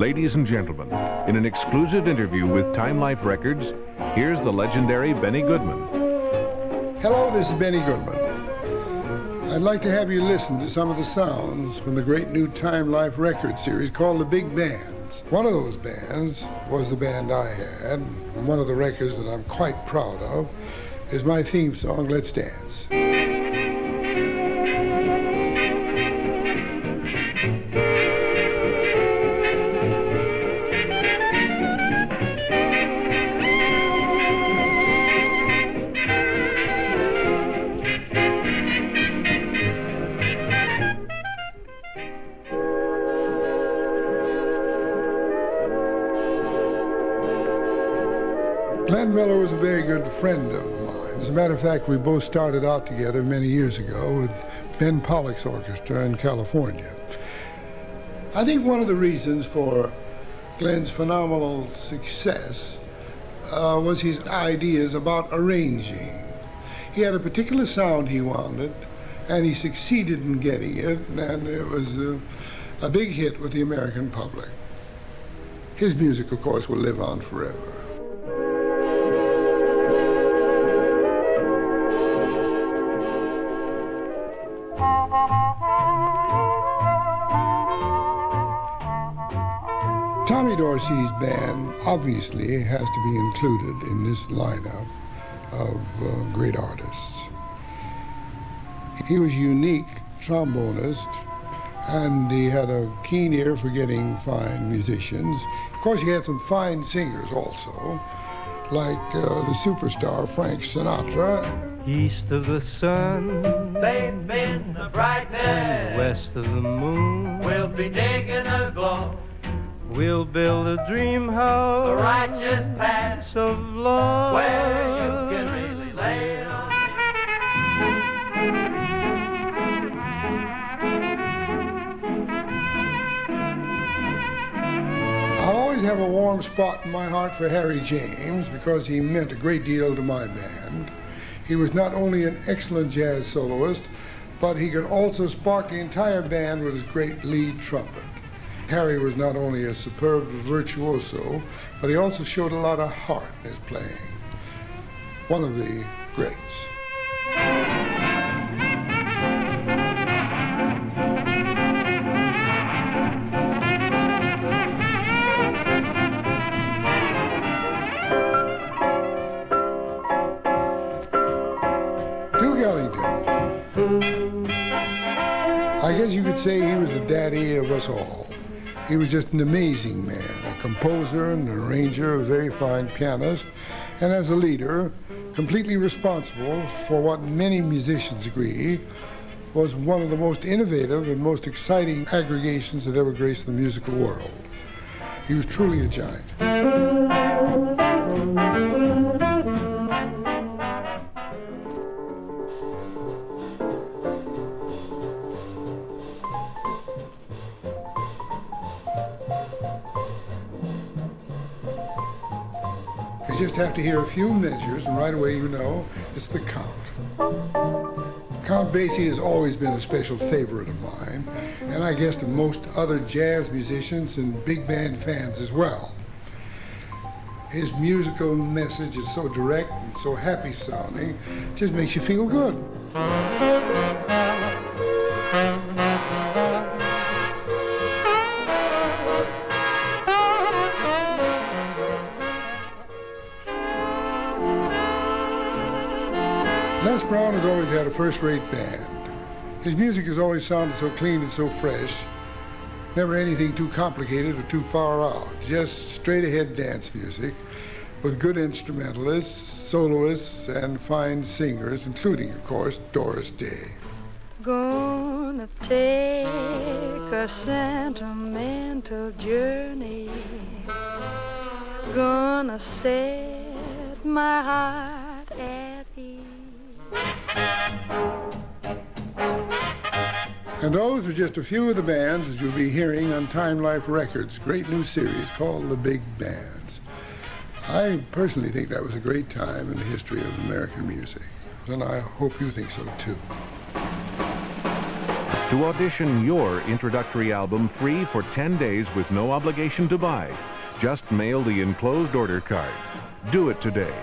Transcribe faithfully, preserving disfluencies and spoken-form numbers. Ladies and gentlemen, in an exclusive interview with Time Life Records, here's the legendary Benny Goodman. Hello, this is Benny Goodman. I'd like to have you listen to some of the sounds from the great new Time Life Records series called The Big Bands. One of those bands was the band I had, and one of the records that I'm quite proud of is my theme song, Let's Dance. Glenn Miller was a very good friend of mine. As a matter of fact, we both started out together many years ago with Ben Pollock's orchestra in California. I think one of the reasons for Glenn's phenomenal success uh, was his ideas about arranging. He had a particular sound he wanted, and he succeeded in getting it, and it was a, a big hit with the American public. His music, of course, will live on forever. Tommy Dorsey's band obviously has to be included in this lineup of uh, great artists. He was a unique trombonist, and he had a keen ear for getting fine musicians. Of course, he had some fine singers also, like uh, the superstar Frank Sinatra. East of the sun, they've been the brightness. West of the moon, we'll be digging a glow. We'll build a dream house, the righteous paths of love, where you can really lay it on me. I always have a warm spot in my heart for Harry James because he meant a great deal to my band. He was not only an excellent jazz soloist, but he could also spark the entire band with his great lead trumpet. Harry was not only a superb virtuoso, but he also showed a lot of heart in his playing. One of the greats. I guess you could say he was the daddy of us all. He was just an amazing man, a composer and an arranger, a very fine pianist, and as a leader, completely responsible for what many musicians agree was one of the most innovative and most exciting aggregations that ever graced the musical world. He was truly a giant. You just have to hear a few measures, and right away you know it's the Count. Count Basie has always been a special favorite of mine, and I guess to most other jazz musicians and big band fans as well. His musical message is so direct and so happy sounding, it just makes you feel good. Les Brown has always had a first-rate band. His music has always sounded so clean and so fresh, never anything too complicated or too far out, just straight-ahead dance music with good instrumentalists, soloists, and fine singers, including, of course, Doris Day. Gonna take a sentimental journey, gonna set my heart at ease. And those are just a few of the bands that you'll be hearing on Time Life Records' great new series called The Big Bands. I personally think that was a great time in the history of American music, and I hope you think so too. To audition your introductory album free for ten days with no obligation to buy, just mail the enclosed order card. Do it today.